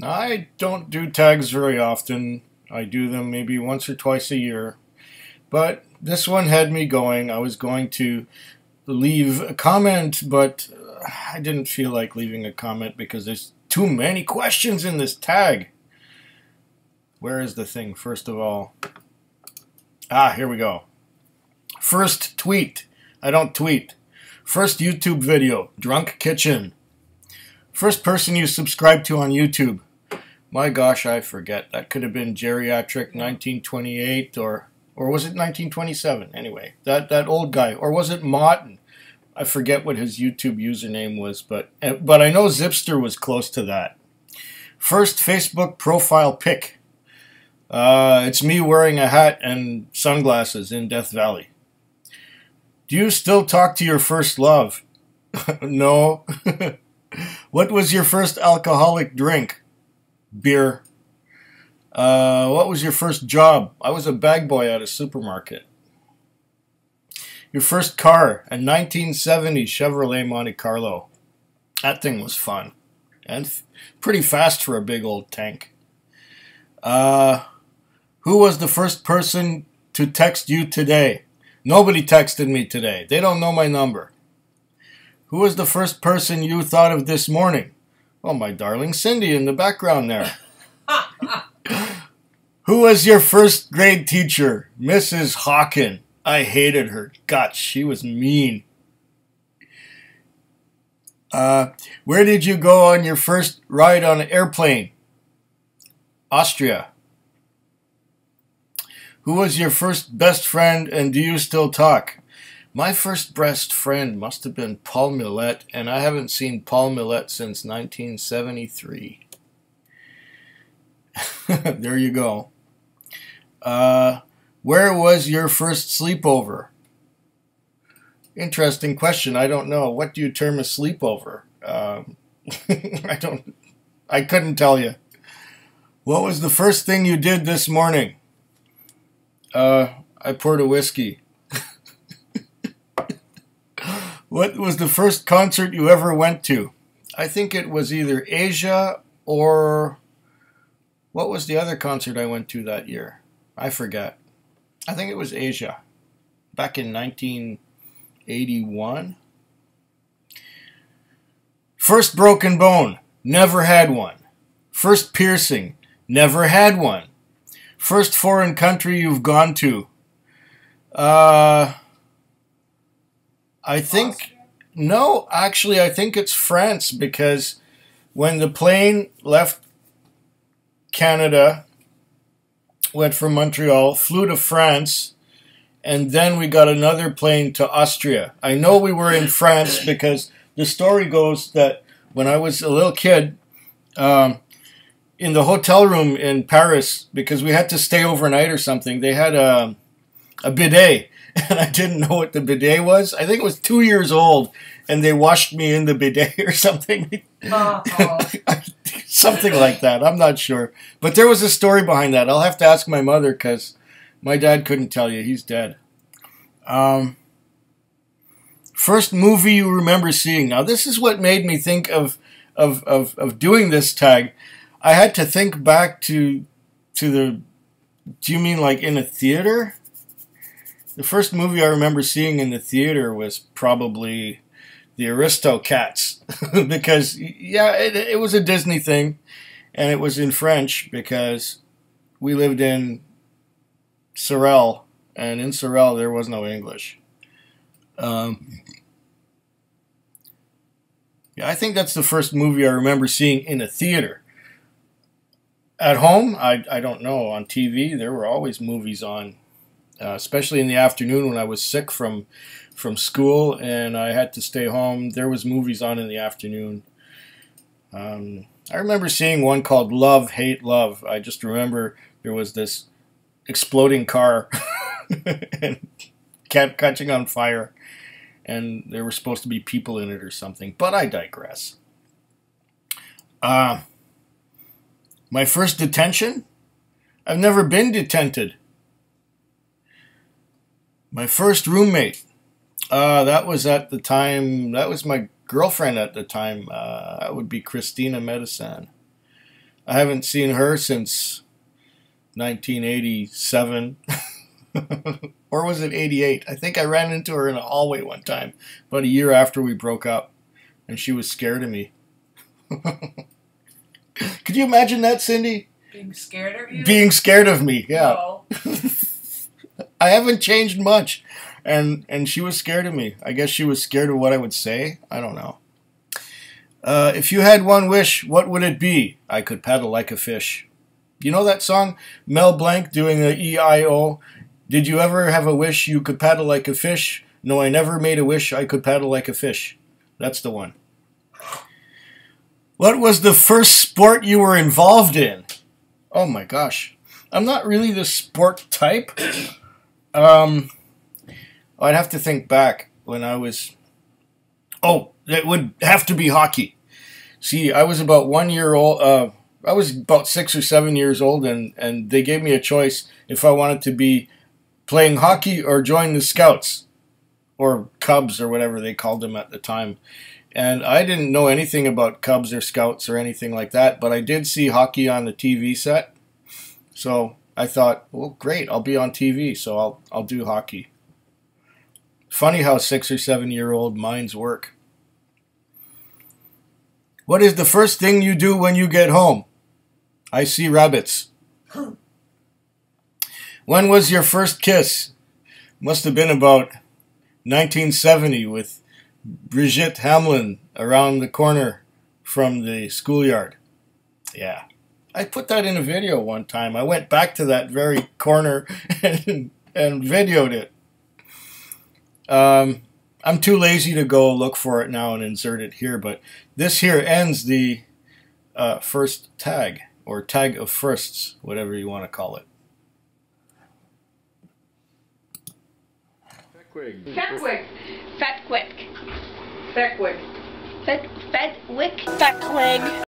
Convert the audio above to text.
I don't do tags very often. I do them maybe once or twice a year. But this one had me going. I was going to leave a comment, but I didn't feel like leaving a comment because there's too many questions in this tag. Where is the thing, first of all? Ah, here we go. First tweet. I don't tweet. First YouTube video, Drunk Kitchen. First person you subscribe to on YouTube. My gosh, I forget. That could have been Geriatric 1928 or was it 1927? Anyway, that old guy. Or was it Motton? I forget what his YouTube username was, but I know Zipster was close to that. First Facebook profile pic. It's me wearing a hat and sunglasses in Death Valley. Do you still talk to your first love? No. What was your first alcoholic drink? Beer. What was your first job? I was a bag boy at a supermarket. Your first car, a 1970 Chevrolet Monte Carlo. That thing was fun. And pretty fast for a big old tank. Who was the first person to text you today? Nobody texted me today. They don't know my number. Who was the first person you thought of this morning? Oh, my darling Cindy in the background there. Who was your first grade teacher? Mrs. Hawken. I hated her. God, she was mean. Where did you go on your first ride on an airplane? Austria. Who was your first best friend and do you still talk? My first best friend must have been Paul Millette, and I haven't seen Paul Millette since 1973. There you go. Where was your first sleepover? Interesting question. I don't know. What do you term a sleepover? I couldn't tell you. What was the first thing you did this morning? I poured a whiskey. What was the first concert you ever went to? I think it was either Asia or... What was the other concert I went to that year? I forget. I think it was Asia. Back in 1981. First broken bone. Never had one. First piercing. Never had one. First foreign country you've gone to? I think... Austria? No, actually, I think it's France, because when the plane left Canada, went from Montreal, flew to France, and then we got another plane to Austria. I know we were in France because the story goes that when I was a little kid... in the hotel room in Paris, because we had to stay overnight or something, they had a bidet, and I didn't know what the bidet was. I think it was 2 years old, and they washed me in the bidet or something. Something like that. I'm not sure. But there was a story behind that. I'll have to ask my mother, because my dad couldn't tell you. He's dead. First movie you remember seeing. Now, this is what made me think of doing this tag. I had to think back to the... Do you mean like in a theater? The first movie I remember seeing in the theater was probably The Aristo Cats. Because, yeah, it was a Disney thing. And it was in French because we lived in Sorel. And in Sorel, there was no English. Yeah, I think that's the first movie I remember seeing in a theater. At home, I don't know. On TV, there were always movies on, especially in the afternoon when I was sick from school and I had to stay home. There was movies on in the afternoon. I remember seeing one called Love Hate Love. I just remember there was this exploding car and kept catching on fire, and there were supposed to be people in it or something. But I digress. My first detention? I've never been detented. My first roommate. That was at the time, that was my girlfriend at the time. That would be Christina Medesan. I haven't seen her since 1987. Or was it 88? I think I ran into her in a hallway one time, about a year after we broke up, and she was scared of me. Could you imagine that, Cindy? Being scared of you? Being scared of me, yeah. No. I haven't changed much, and she was scared of me. I guess she was scared of what I would say. I don't know. If you had one wish, what would it be? I could paddle like a fish. You know that song? Mel Blank doing the E-I-O. Did you ever have a wish you could paddle like a fish? No, I never made a wish I could paddle like a fish. That's the one. What was the first sport you were involved in? Oh my gosh. I'm not really the sport type. I'd have to think back when I was... Oh, it would have to be hockey. See, I was about 1 year old... I was about 6 or 7 years old, and they gave me a choice if I wanted to be playing hockey or join the Scouts or Cubs or whatever they called them at the time. And I didn't know anything about Cubs or Scouts or anything like that, but I did see hockey on the TV set. So I thought, well, great, I'll be on TV, so I'll do hockey. Funny how 6 or 7 year old minds work. What is the first thing you do when you get home? I see rabbits. When was your first kiss? Must have been about 1970 with Brigitte Hamlin around the corner from the schoolyard. Yeah. I put that in a video one time. I went back to that very corner and videoed it. I'm too lazy to go look for it now and insert it here, but this here ends the first tag, or tag of firsts, whatever you want to call it. Fetwick. Fetwick. Fetwick. Fetwick. Fetwick. Fetwick.